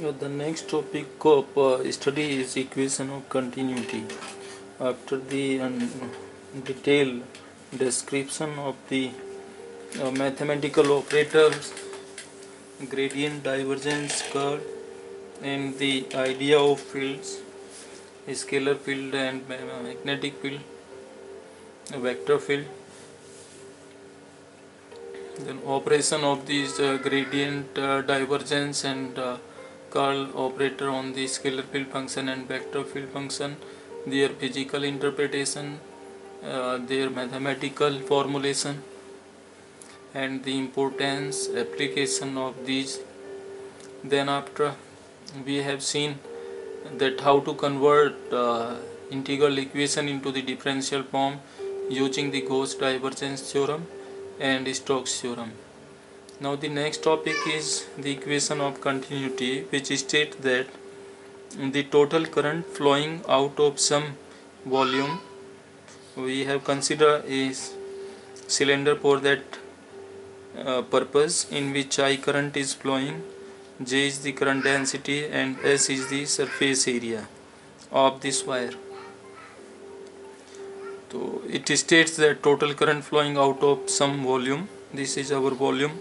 The next topic of study is equation of continuity. After the detailed description of the mathematical operators, gradient, divergence, curve, and the idea of fields, scalar field and magnetic field, vector field, then operation of these gradient, divergence, and curl operator on the scalar field function and vector field function, their physical interpretation, their mathematical formulation, and the importance application of these. Then after we have seen that how to convert integral equation into the differential form using the Gauss divergence theorem and Stokes theorem. Now the next topic is the equation of continuity, which states that the total current flowing out of some volume, we have considered a cylinder for that purpose, in which I current is flowing, J is the current density, and S is the surface area of this wire. So it states that total current flowing out of some volume, this is our volume,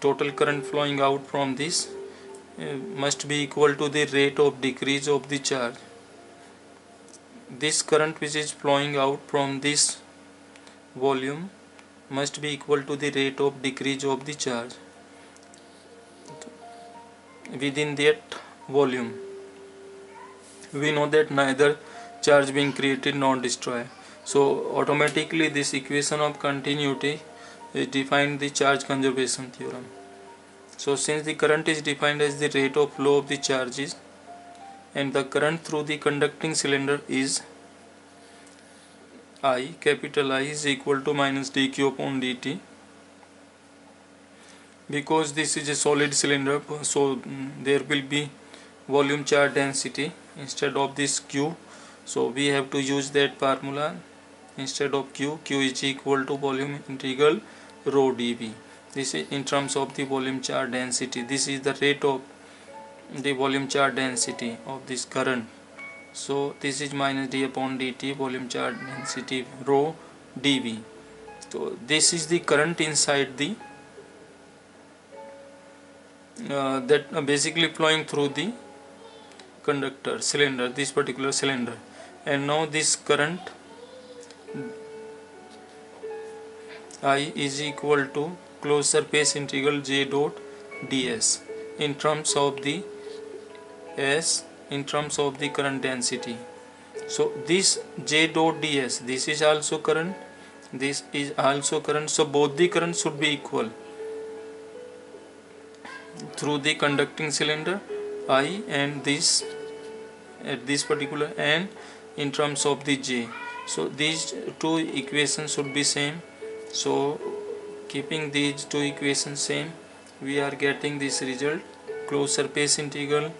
total current flowing out from this must be equal to the rate of decrease of the charge. This current which is flowing out from this volume must be equal to the rate of decrease of the charge within that volume. We know that neither charge being created nor destroyed, so automatically this equation of continuity is defined the charge conservation theorem. So since the current is defined as the rate of flow of the charges, and the current through the conducting cylinder is I, capital I is equal to minus dq upon dt. Because this is a solid cylinder, so there will be volume charge density instead of this q, so we have to use that formula. Instead of q, q is equal to volume integral rho dV. This is in terms of the volume charge density. This is the rate of the volume charge density of this current. So this is minus d upon dt, volume charge density rho dV. So this is the current inside the basically flowing through the conductor cylinder, this particular cylinder. And now this current I is equal to closed surface integral j dot ds in terms of the s, in terms of the current density. So this J dot ds, this is also current, this is also current, so both the currents should be equal through the conducting cylinder I and this at this particular n in terms of the J. So these two equations should be same, so keeping these two equations same, we are getting this result, closed surface integral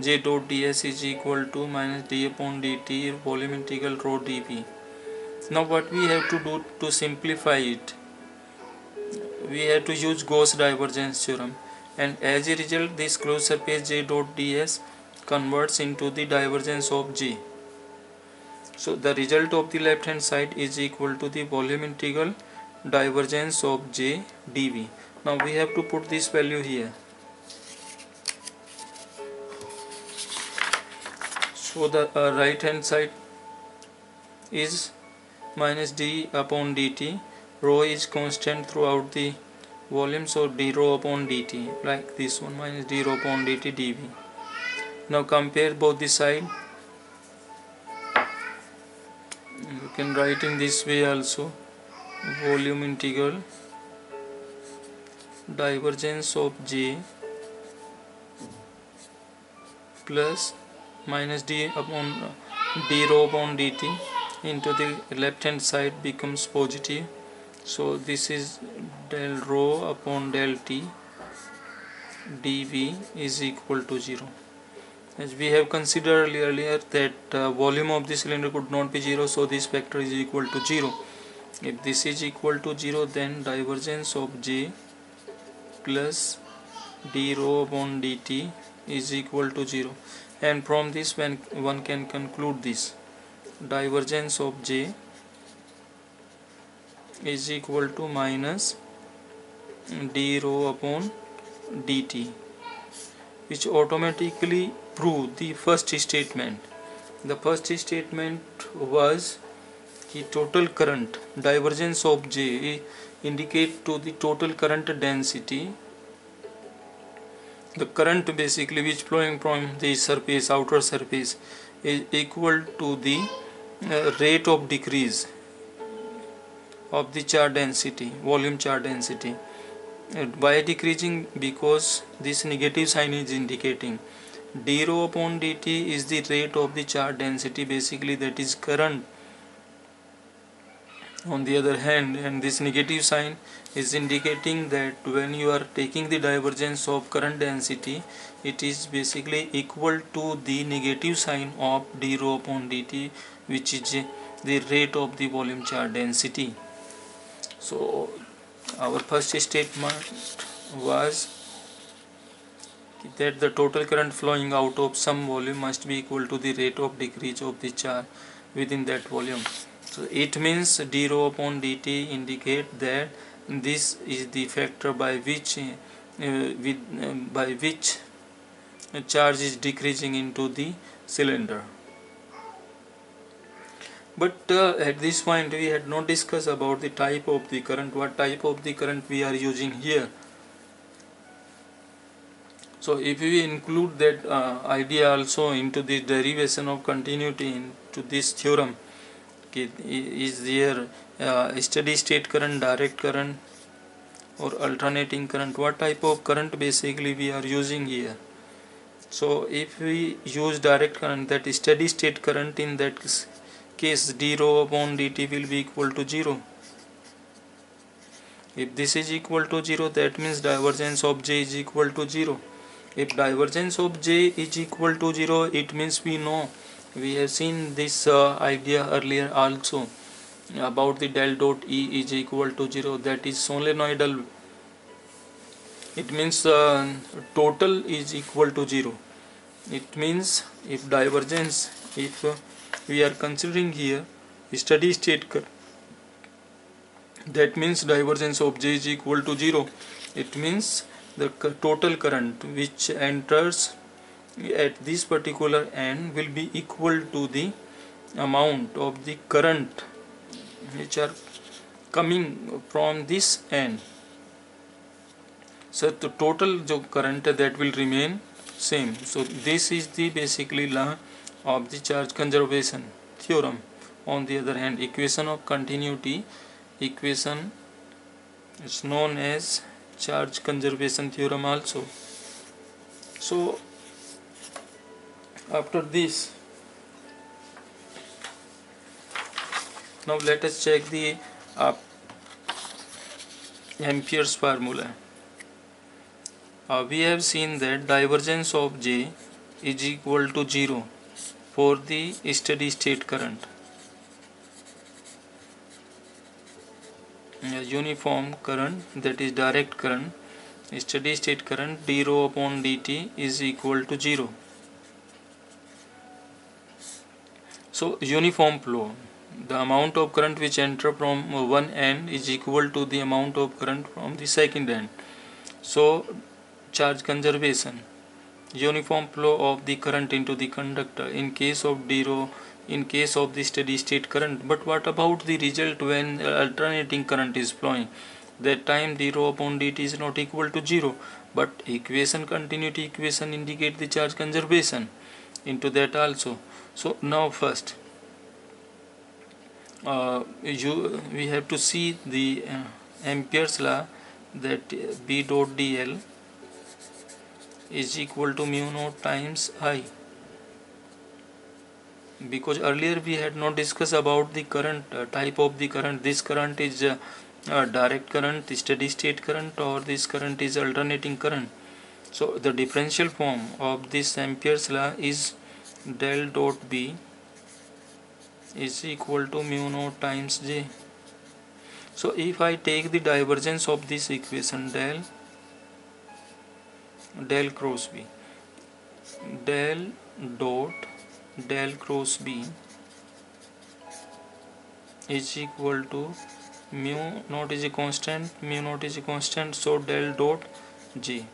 J dot ds is equal to minus d upon dt volume integral rho dV. Now what we have to do to simplify it, we have to use Gauss divergence theorem, and as a result this closed surface J dot ds converts into the divergence of J. So the result of the left hand side is equal to the volume integral divergence of J dV. Now we have to put this value here. So the right hand side is minus d upon dt, rho is constant throughout the volume, so d rho upon dt, like this one, minus d rho upon dt dv. Now compare both the side, you can write in this way also, volume integral divergence of J plus minus d upon d rho upon dt into the left hand side becomes positive, so this is del rho upon del t dv is equal to 0. As we have considered earlier that volume of the cylinder could not be 0, so this vector is equal to 0. If this is equal to 0, then divergence of J plus d rho upon dt is equal to 0, and from this one can conclude this: divergence of J is equal to minus d rho upon dt, which automatically proved the first statement. The first statement was the total current, divergence of J indicate to the total current density, the current basically which flowing from the surface, outer surface, is equal to the rate of decrease of the charge density, volume charge density. By decreasing, because this negative sign is indicating, d rho upon dt is the rate of the charge density, basically that is current on the other hand, and this negative sign is indicating that when you are taking the divergence of current density, it is basically equal to the negative sign of d rho upon dt, which is the rate of the volume charge density. So our first statement was that the total current flowing out of some volume must be equal to the rate of decrease of the charge within that volume. So it means d rho upon dt indicate that this is the factor by which charge is decreasing into the cylinder. But at this point we had not discussed about the type of the current, what type of the current we are using here. So if we include that idea also into the derivation of continuity into this theorem, is there steady state current, direct current or alternating current, what type of current basically we are using here. So if we use direct current, that is steady state current, in that case d rho upon dt will be equal to 0. If this is equal to 0, that means divergence of J is equal to 0. If divergence of J is equal to 0, it means we know, we have seen this idea earlier also about the del dot E is equal to 0, that is solenoidal. It means total is equal to 0. It means if divergence, if we are considering here steady state current, that means divergence of J is equal to 0. It means the total current which enters at this particular end will be equal to the amount of the current which are coming from this end. So the total current that will remain same. So this is the basically law of the charge conservation theorem. On the other hand, equation of continuity equation is known as charge conservation theorem also. So after this, now let us check the Ampere's formula. We have seen that divergence of J is equal to 0 for the steady state current, a uniform current, that is direct current. Steady state current d rho upon dt is equal to 0. So uniform flow, the amount of current which enter from one end is equal to the amount of current from the second end. So charge conservation, uniform flow of the current into the conductor in case of d rho, in case of the steady state current. But what about the result when alternating current is flowing? That time d rho upon dt is not equal to 0. But equation, continuity equation indicate the charge conservation into that also. So now first we have to see the Ampere's law, that B dot dl is equal to mu naught times I, because earlier we had not discussed about the current, type of the current. This current is direct current, steady state current, or this current is alternating current. So the differential form of this Ampere's law is del dot B is equal to mu naught times J. So if I take the divergence of this equation del del cross B, del dot del cross B is equal to mu naught is a constant, so del dot G.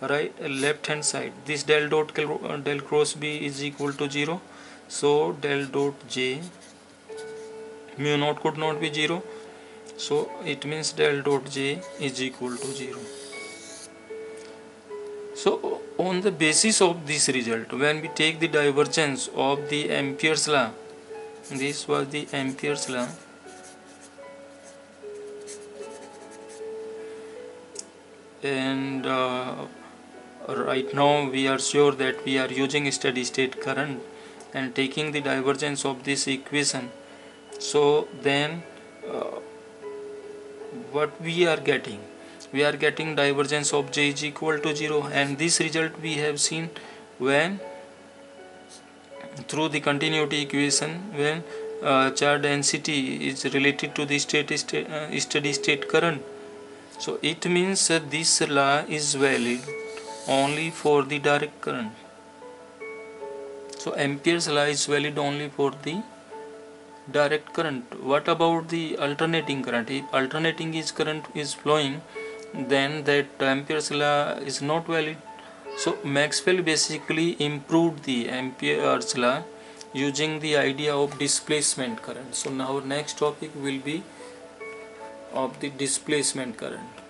Right, left hand side, this del dot del cross B is equal to 0, so del dot J, mu naught could not be 0, so it means del dot J is equal to 0. So on the basis of this result, when we take the divergence of the Ampere's law, this was the Ampere's law, and right now we are sure that we are using steady state current and taking the divergence of this equation. So then what we are getting? We are getting divergence of J is equal to 0, and this result we have seen when through the continuity equation, when charge density is related to the steady state current. So it means this law is valid only for the direct current. So Ampere's law is valid only for the direct current. What about the alternating current? If alternating is current is flowing, then that Ampere's law is not valid. So Maxwell basically improved the Ampere's law using the idea of displacement current. So now next topic will be of the displacement current.